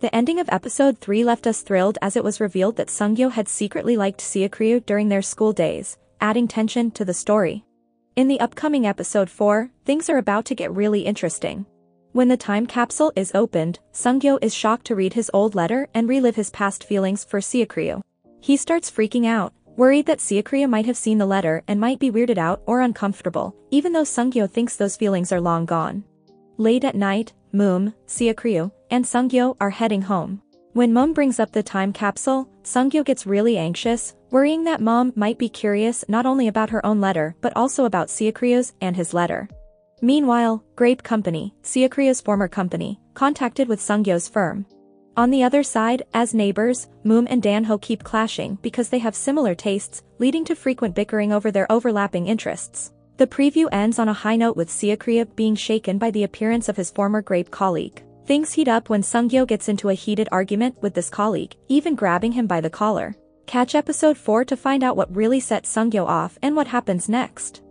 The ending of episode 3 left us thrilled as it was revealed that Sungyo had secretly liked Seokryou during their school days, adding tension to the story. In the upcoming episode 4, things are about to get really interesting. When the time capsule is opened, Sungyo is shocked to read his old letter and relive his past feelings for Seokryou. He starts freaking out, worried that Seokryou might have seen the letter and might be weirded out or uncomfortable, even though Sungyo thinks those feelings are long gone. Late at night, Moom, Seokryou, and Sungyo are heading home. When Mom brings up the time capsule, Sungyo gets really anxious, worrying that Mom might be curious not only about her own letter but also about Seokryou's and his letter. Meanwhile, Greip Company, Seokryou's former company, contacted with Sungyo's firm. On the other side, as neighbors, Moom and Danho keep clashing because they have similar tastes, leading to frequent bickering over their overlapping interests. The preview ends on a high note with Seokryou being shaken by the appearance of his former Greip colleague. Things heat up when Sungyo gets into a heated argument with this colleague, even grabbing him by the collar. Catch episode 4 to find out what really set Sungyo off and what happens next.